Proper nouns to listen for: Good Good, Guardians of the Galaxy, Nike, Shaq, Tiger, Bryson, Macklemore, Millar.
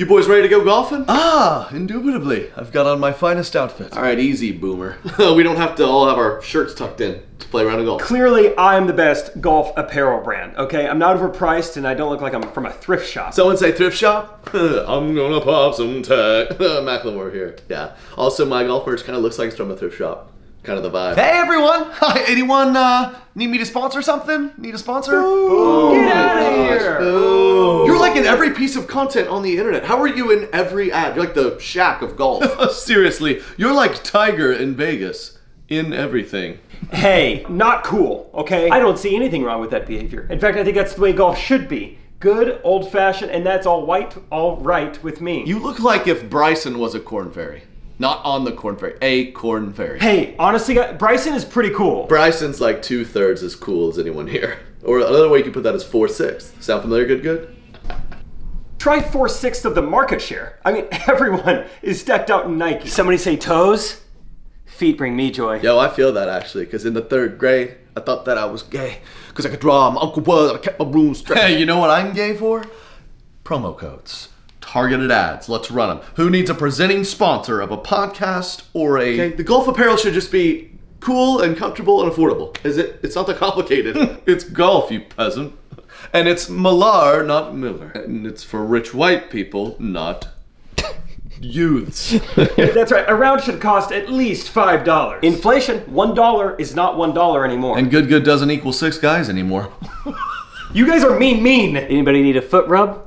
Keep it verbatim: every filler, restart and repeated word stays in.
You boys ready to go golfing? Ah, indubitably. I've got on my finest outfit. All right, easy, boomer. We don't have to all have our shirts tucked in to play around a golf. Clearly, I'm the best golf apparel brand, okay? I'm not overpriced, and I don't look like I'm from a thrift shop. Someone say thrift shop? I'm gonna pop some tag. Macklemore here. Yeah. Also, my golf merch kind of looks like it's from a thrift shop. Kind of the vibe. Hey, everyone! Hi, anyone uh, need me to sponsor something? Need a sponsor? Ooh, Get out of here! Ooh. You're like in every piece of content on the internet. How are you in every ad? You're like the Shaq of golf. Seriously, you're like Tiger in Vegas. In everything. Hey, not cool, okay? I don't see anything wrong with that behavior. In fact, I think that's the way golf should be. Good, old-fashioned, and that's all white, all right with me. You look like if Bryson was a corn fairy. Not on the Corn Fairy, a Corn Fairy. Hey, honestly, Bryson is pretty cool. Bryson's like two thirds as cool as anyone here. Or another way you could put that is four sixths. Sound familiar, Good Good? Try four sixths of the market share. I mean, everyone is stacked out in Nike. Somebody say toes? Feet bring me joy. Yo, I feel that actually, because in the third grade, I thought that I was gay. Because I could draw, my uncle was, I kept my room straight. Hey, you know what I'm gay for? Promo codes. Targeted ads. Let's run them. Who needs a presenting sponsor of a podcast or a... Okay, the golf apparel should just be cool and comfortable and affordable. Is it? It's not that complicated. It's golf, you peasant. And it's Millar, not Millar. And it's for rich white people, not youths. That's right. A round should cost at least five dollars. Inflation, one dollar is not one dollar anymore. And Good Good doesn't equal six guys anymore. You guys are mean, mean. Anybody need a foot rub?